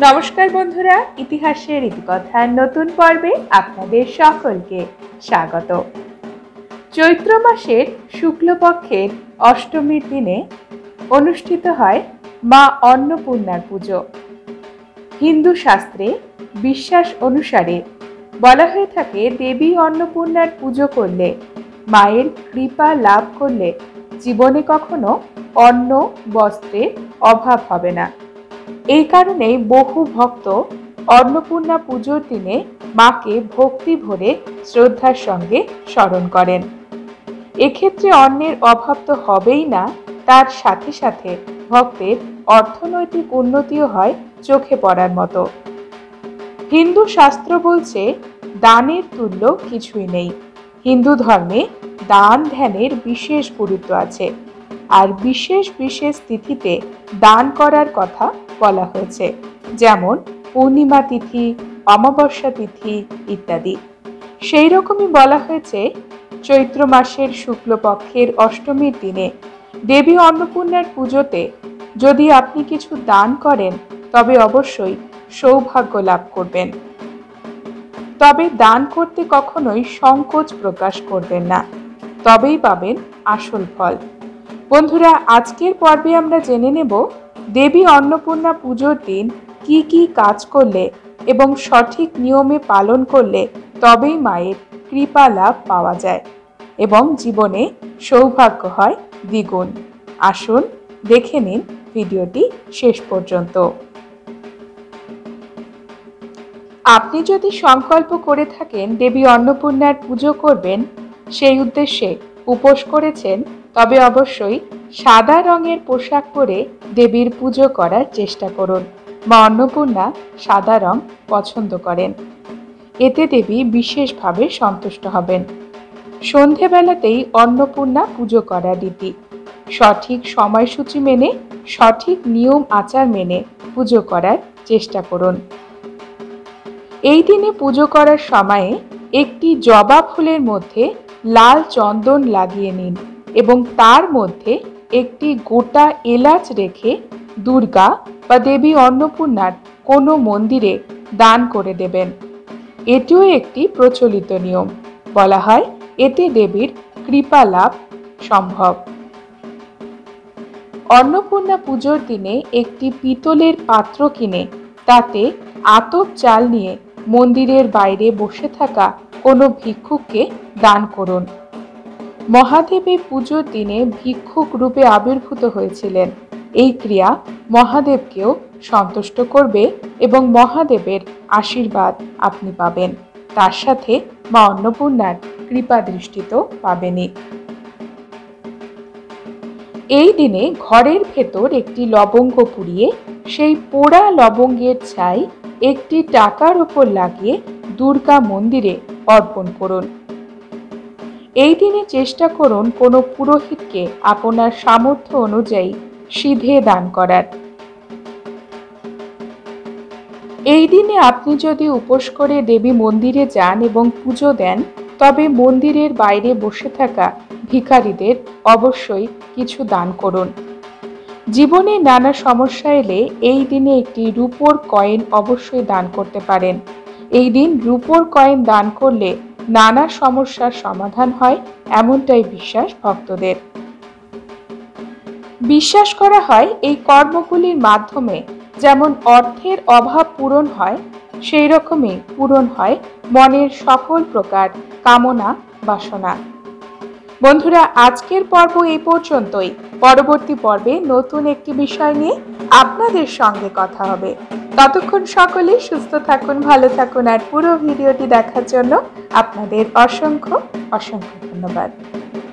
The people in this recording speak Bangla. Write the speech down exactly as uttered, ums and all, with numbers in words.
नमस्कार बंधुरा, इतिहासेर इतिकथा नतून पर्वे आपनादेर सकलके स्वागत। चैत्र मासेर शुक्लपक्षेर अष्टमीर दिने अनुष्ठित हय मा अन्नपूर्णार पुजो। हिंदू शास्त्रे विश्वास अनुसारे बला हये थाके देवी अन्नपूर्णार पुजो करले मायेर कृपा लाभ करले जीवने कखनो अन्न वस्त्रेर अभाव हबे ना। এই কারণে বহু ভক্ত অন্নপূর্ণা পুজোর দিনে মাকে ভক্তি ভরে শ্রদ্ধার সঙ্গে স্মরণ করেন। এক্ষেত্রে অন্নের অভাব তো হবেই না, তার সাথে সাথে ভক্তের অর্থনৈতিক উন্নতিও হয় চোখে পড়ার মতো। হিন্দু শাস্ত্র বলছে দানের তুল্য কিছুই নেই। হিন্দু ধর্মে দান ধ্যানের বিশেষ গুরুত্ব আছে, আর বিশেষ বিশেষ তিথিতে দান করার কথা বলা হয়েছে, যেমন পূর্ণিমা তিথি, অমাবস্যা তিথি ইত্যাদি। সেই রকমই বলা হয়েছে চৈত্র মাসের শুক্লপক্ষের অষ্টমীর দিনে দেবী অন্নপূর্ণার পুজোতে যদি আপনি কিছু দান করেন তবে অবশ্যই সৌভাগ্য লাভ করবেন। তবে দান করতে কখনোই সংকোচ প্রকাশ করবেন না, তবেই পাবেন আসল ফল। বন্ধুরা, আজকের পর্বে আমরা জেনে নেব দেবী অন্নপূর্ণা পুজোর দিন কি কি কাজ করলে এবং সঠিক নিয়মে পালন করলে তবেই মায়ের কৃপা লাভ পাওয়া যায় এবং জীবনে সৌভাগ্য হয় দ্বিগুণ। আসুন দেখে নিন ভিডিওটি শেষ পর্যন্ত। আপনি যদি সংকল্প করে থাকেন দেবী অন্নপূর্ণার পুজো করবেন, সেই উদ্দেশ্যে উপোস করেছেন, তবে অবশ্যই সাদা রঙের পোশাক পরে দেবীর পুজো করার চেষ্টা করুন। মা অন্নপূর্ণা সাদা রং পছন্দ করেন, এতে দেবী বিশেষভাবে সন্তুষ্ট হবেন। সন্ধেবেলাতেই অন্নপূর্ণা পুজো করার রীতি, সঠিক সময়সূচি মেনে সঠিক নিয়ম আচার মেনে পুজো করার চেষ্টা করুন। এই দিনে পুজো করার সময়ে একটি জবা ফুলের মধ্যে লাল চন্দন লাগিয়ে নিন এবং তার মধ্যে একটি গোটা এলাচ রেখে দুর্গা বা দেবী অন্নপূর্ণার কোনো মন্দিরে দান করে দেবেন। এটিও একটি প্রচলিত নিয়ম। বলা হয় এতে দেবীর কৃপা লাভ সম্ভব। অন্নপূর্ণা পুজোর দিনে একটি পিতলের পাত্র কিনে তাতে আতপ চাল নিয়ে মন্দিরের বাইরে বসে থাকা কোনো ভিক্ষুককে দান করুন। মহাদেবী পুজোর দিনে ভিক্ষুক রূপে আবির্ভূত হয়েছিলেন। এই ক্রিয়া মহাদেবকেও সন্তুষ্ট করবে এবং মহাদেবের আশীর্বাদ আপনি পাবেন, তার সাথে মা অন্নপূর্ণার কৃপা দৃষ্টিতেও পাবেনই। এই দিনে ঘরের ভেতর একটি লবঙ্গ পুড়িয়ে সেই পোড়া লবঙ্গের ছাই একটি টাকার উপর লাগিয়ে দুর্গা মন্দিরে অর্পণ করুন। এই দিনে চেষ্টা করুন কোনো পুরোহিতকে আপনার সামর্থ্য অনুযায়ী সিধে দান করার। এই দিনে আপনি যদি উপোস করে দেবী মন্দিরে যান এবং পুজো দেন, তবে মন্দিরের বাইরে বসে থাকা ভিখারীদের অবশ্যই কিছু দান করুন। জীবনে নানা সমস্যা এলে এই দিনে একটি রুপোর কয়েন অবশ্যই দান করতে পারেন। এই দিন রুপোর কয়েন দান করলে নানা সমস্যার সমাধান হয়, এমনটাই বিশ্বাস ভক্তদের। বিশ্বাস করা হয় এই কর্মগুলির মাধ্যমে যেমন অর্থের অভাব পূরণ হয়, সেই রকমই পূরণ হয় মনের সকল প্রকার কামনা বাসনা। বন্ধুরা, আজকের পর্ব এই পর্যন্তই। পরবর্তী পর্বে নতুন একটি বিষয় নিয়ে আপনাদের সঙ্গে কথা হবে। ততক্ষণ সকলে সুস্থ থাকুন, ভালো থাকুন। আর পুরো ভিডিওটি দেখার জন্য আপনাদের অসংখ্য অসংখ্য ধন্যবাদ।